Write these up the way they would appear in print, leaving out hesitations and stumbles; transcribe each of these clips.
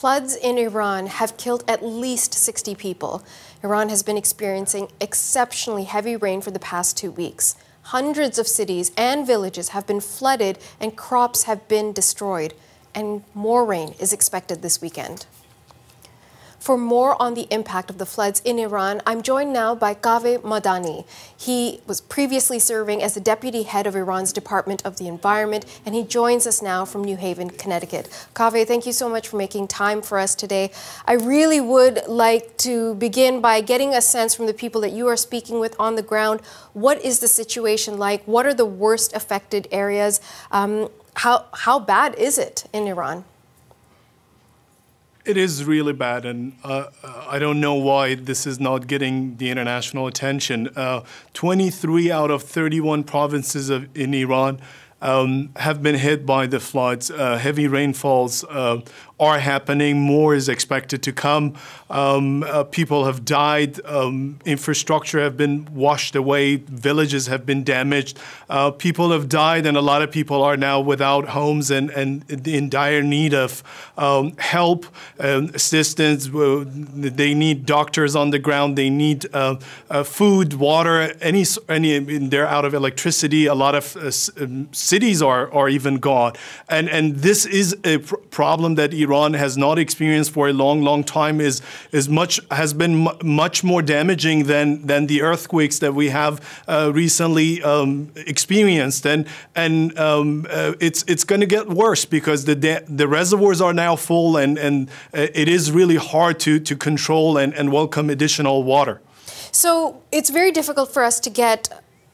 Floods in Iran have killed at least 60 people. Iran has been experiencing exceptionally heavy rain for the past 2 weeks. Hundreds of cities and villages have been flooded and crops have been destroyed. And more rain is expected this weekend. For more on the impact of the floods in Iran, I'm joined now by Kaveh Madani. He was previously serving as the deputy head of Iran's Department of the Environment, and he joins us now from New Haven, Connecticut. Kaveh, thank you so much for making time for us today. I really would like to begin by getting a sense from the people that you are speaking with on the ground. What is the situation like? What are the worst affected areas? How bad is it in Iran? It is really bad, and I don't know why this is not getting the international attention. 23 out of 31 provinces in Iran have been hit by the floods. Heavy rainfalls are happening. More is expected to come. People have died. Infrastructure have been washed away. Villages have been damaged. People have died, and a lot of people are now without homes and in dire need of help, assistance. They need doctors on the ground. They need food, water. They're out of electricity. A lot of cities are even gone. And this is a problem that Iran has not experienced for a long time. Has been much more damaging than the earthquakes that we have recently experienced. And it's going to get worse because the reservoirs are now full, and it is really hard to control and welcome additional water. So it's very difficult for us to get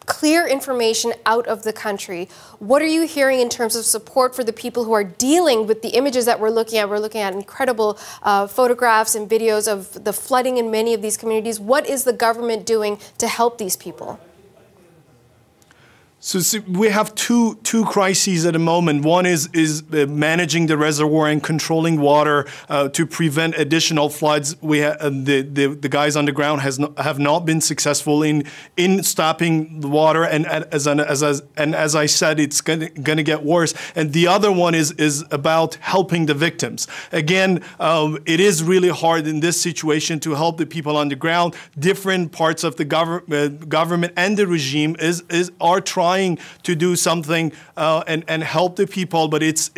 clear information out of the country. What are you hearing in terms of support for the people who are dealing with the images that we're looking at? We're looking at incredible photographs and videos of the flooding in many of these communities. What is the government doing to help these people? So we have two crises at the moment. One is managing the reservoir and controlling water to prevent additional floods. We the guys on the ground have not been successful in stopping the water, and as I said, it's going to get worse. And the other one is about helping the victims. Again, it is really hard in this situation to help the people on the ground. Different parts of the government and the regime are trying to do something and help the people, but it's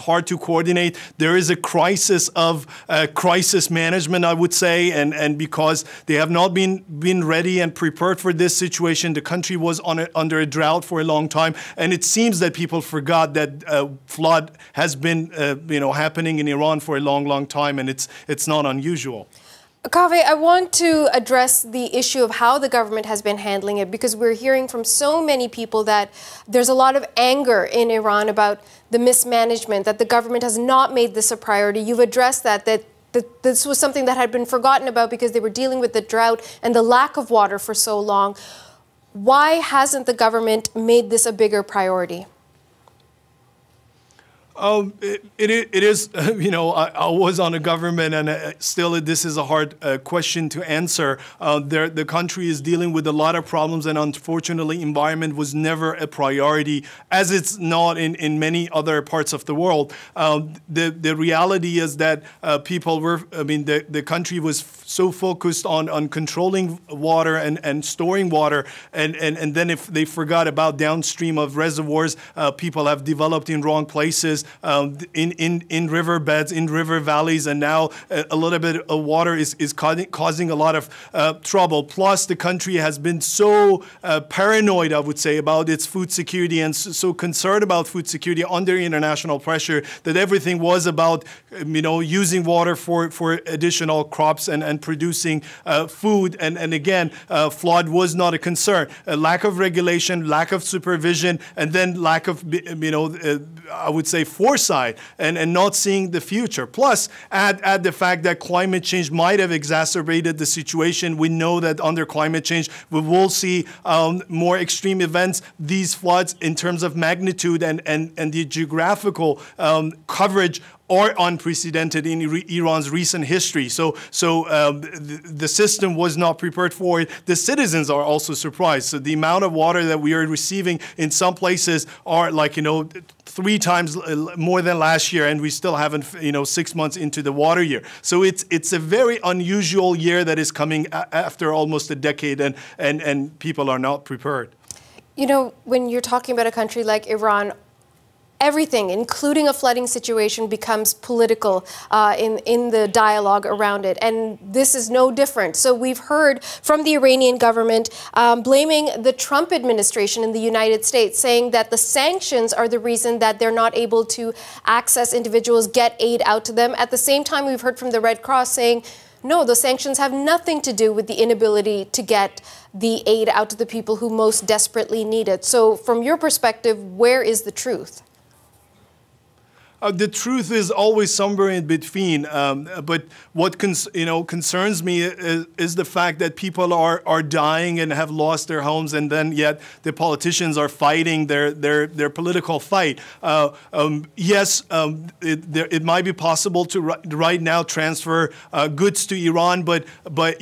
hard to coordinate. There is a crisis of crisis management, I would say, and because they have not been ready and prepared for this situation. The country was under a drought for a long time, and it seems that people forgot that flood has been happening in Iran for a long time, and it's not unusual. Kaveh, I want to address the issue of how the government has been handling it, because we're hearing from so many people that there's a lot of anger in Iran about the mismanagement, that the government has not made this a priority. You've addressed that this was something that had been forgotten about because they were dealing with the drought and the lack of water for so long. Why hasn't the government made this a bigger priority? It is, I was on a government, and still this is a hard question to answer. The country is dealing with a lot of problems, and unfortunately environment was never a priority, as it's not in many other parts of the world. The reality is that people were, the country was so focused on controlling water and storing water, and then if they forgot about downstream of reservoirs, people have developed in wrong places. In riverbeds, in river valleys, and now a little bit of water is causing a lot of trouble. Plus, the country has been so paranoid, I would say, about its food security, and so concerned about food security under international pressure, that everything was about using water for additional crops and producing food. And again, flood was not a concern. A lack of regulation, lack of supervision, and then lack of I would say foresight and not seeing the future. Plus, add the fact that climate change might have exacerbated the situation. We know that under climate change, we will see more extreme events. These floods, in terms of magnitude and the geographical coverage, are unprecedented in Iran's recent history. So the system was not prepared for it. The citizens are also surprised. So the amount of water that we are receiving in some places are like, 3 times more than last year, and we still haven't, 6 months into the water year. So it's a very unusual year that is coming after almost a decade, and people are not prepared. When you're talking about a country like Iran, everything, including a flooding situation, becomes political in the dialogue around it. And this is no different. So we've heard from the Iranian government blaming the Trump administration in the United States, saying that the sanctions are the reason that they're not able to access individuals, get aid out to them. At the same time, we've heard from the Red Cross saying, no, those sanctions have nothing to do with the inability to get the aid out to the people who most desperately need it. So from your perspective, where is the truth? The truth is always somewhere in between, but what concerns me is the fact that people are dying and have lost their homes, and then yet the politicians are fighting their political fight. Yes, it might be possible to right now transfer goods to Iran, but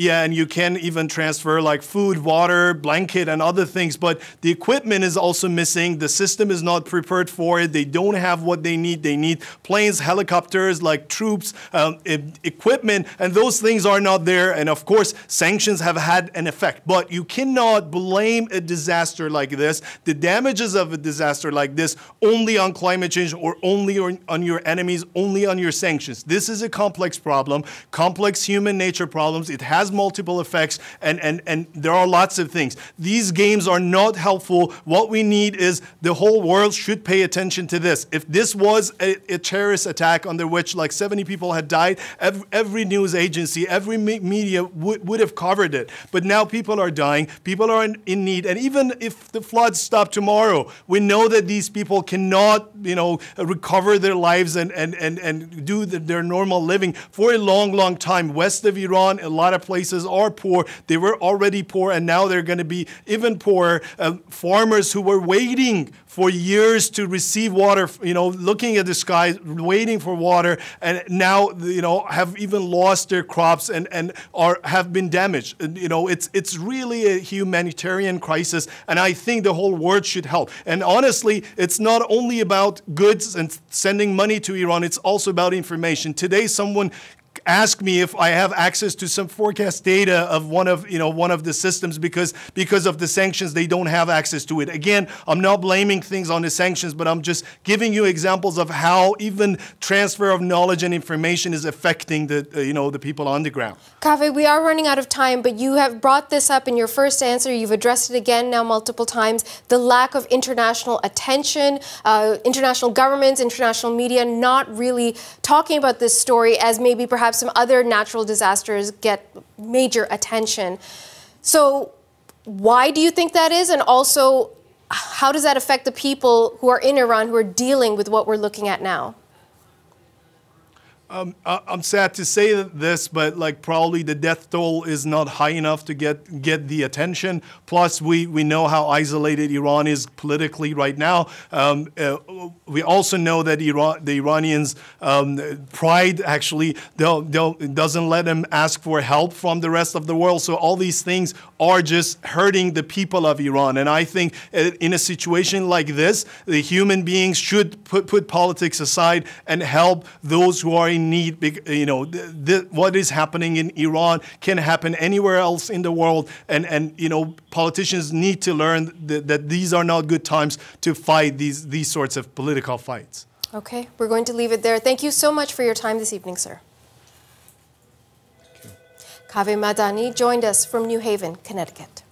yeah, and you can even transfer like food, water, blanket, and other things. But the equipment is also missing. The system is not prepared for it. They don't have what they need. They need planes, helicopters, like troops, equipment, and those things are not there. And of course, sanctions have had an effect. But you cannot blame a disaster like this, the damages of a disaster like this, only on climate change or only on your enemies, only on your sanctions. This is a complex problem, complex human nature problems. It has multiple effects, and there are lots of things. These games are not helpful. What we need is the whole world should pay attention to this. If this was a terrorist attack under which like 70 people had died, every news agency, every media would have covered it. But now people are dying, people are in need, and even if the floods stop tomorrow, we know that these people cannot, recover their lives and do their normal living for a long, long time. West of Iran, a lot of places are poor. They were already poor, and now they're going to be even poorer. Farmers who were waiting for years to receive water, looking at the sky, waiting for water, and now have even lost their crops and have been damaged. It's really a humanitarian crisis, and I think the whole world should help. And honestly, it's not only about goods and sending money to Iran, it's also about information. Today, someone ask me if I have access to some forecast data of one of the systems because of the sanctions they don't have access to it. Again, I'm not blaming things on the sanctions, but I'm just giving you examples of how even transfer of knowledge and information is affecting the people on the ground. Kaveh, we are running out of time, but you have brought this up in your first answer. You've addressed it again now multiple times. The lack of international attention, international governments, international media not really talking about this story as maybe perhaps some other natural disasters get major attention. So why do you think that is? And also, how does that affect the people who are in Iran who are dealing with what we're looking at now? I'm sad to say this, but like probably the death toll is not high enough to get the attention. Plus, we know how isolated Iran is politically right now. We also know that the Iranians pride actually doesn't let them ask for help from the rest of the world. So all these things are just hurting the people of Iran. And I think in a situation like this, the human beings should put politics aside and help those who are in need. What is happening in Iran can happen anywhere else in the world, and politicians need to learn that these are not good times to fight these sorts of political fights. Okay, we're going to leave it there. Thank you so much for your time this evening, sir. Kaveh Madani joined us from New Haven, Connecticut.